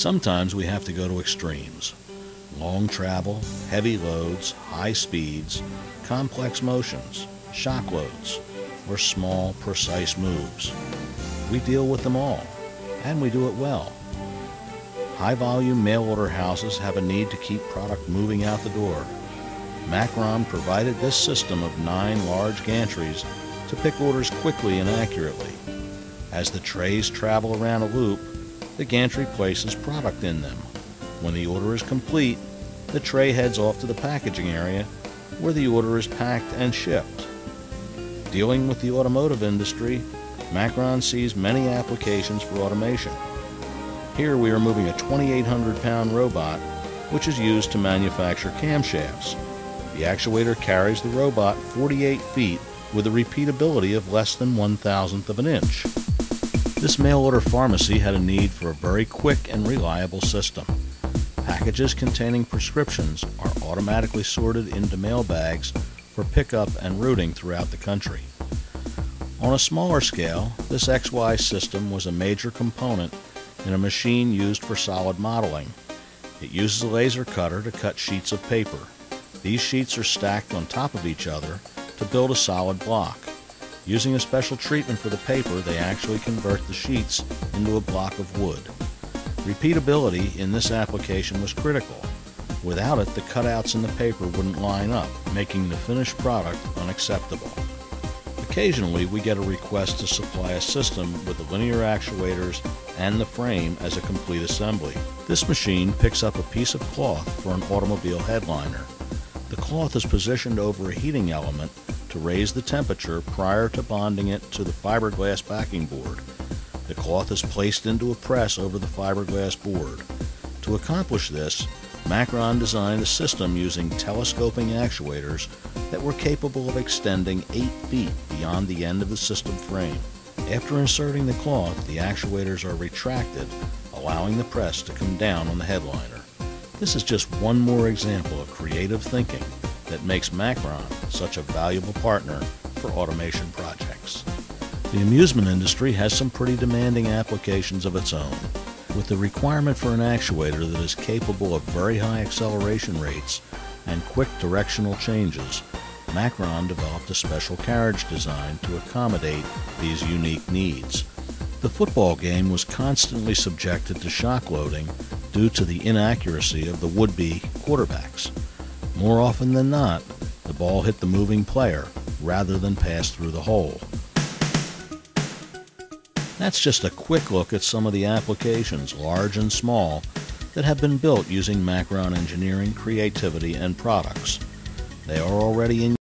Sometimes we have to go to extremes. Long travel, heavy loads, high speeds, complex motions, shock loads, or small, precise moves. We deal with them all, and we do it well. High-volume mail-order houses have a need to keep product moving out the door. Macron provided this system of 9 large gantries to pick orders quickly and accurately. As the trays travel around a loop, the gantry places product in them. When the order is complete, the tray heads off to the packaging area where the order is packed and shipped. Dealing with the automotive industry, Macron sees many applications for automation. Here we are moving a 2,800-pound robot, which is used to manufacture camshafts. The actuator carries the robot 48 feet with a repeatability of less than 1/1000 of an inch. This mail-order pharmacy had a need for a very quick and reliable system. Packages containing prescriptions are automatically sorted into mail bags for pickup and routing throughout the country. On a smaller scale, this XY system was a major component in a machine used for solid modeling. It uses a laser cutter to cut sheets of paper. These sheets are stacked on top of each other to build a solid block. Using a special treatment for the paper, they actually convert the sheets into a block of wood. Repeatability in this application was critical. Without it, the cutouts in the paper wouldn't line up, making the finished product unacceptable. Occasionally, we get a request to supply a system with the linear actuators and the frame as a complete assembly. This machine picks up a piece of cloth for an automobile headliner. The cloth is positioned over a heating element to raise the temperature prior to bonding it to the fiberglass backing board. The cloth is placed into a press over the fiberglass board. To accomplish this, Macron designed a system using telescoping actuators that were capable of extending 8 feet beyond the end of the system frame. After inserting the cloth, the actuators are retracted, allowing the press to come down on the headliner. This is just one more example of creative thinking that makes Macron such a valuable partner for automation projects. The amusement industry has some pretty demanding applications of its own. With the requirement for an actuator that is capable of very high acceleration rates and quick directional changes, Macron developed a special carriage design to accommodate these unique needs. The football game was constantly subjected to shock loading due to the inaccuracy of the would-be quarterbacks. More often than not, the ball hit the moving player rather than pass through the hole. That's just a quick look at some of the applications, large and small, that have been built using Macron engineering, creativity, and products. They are already in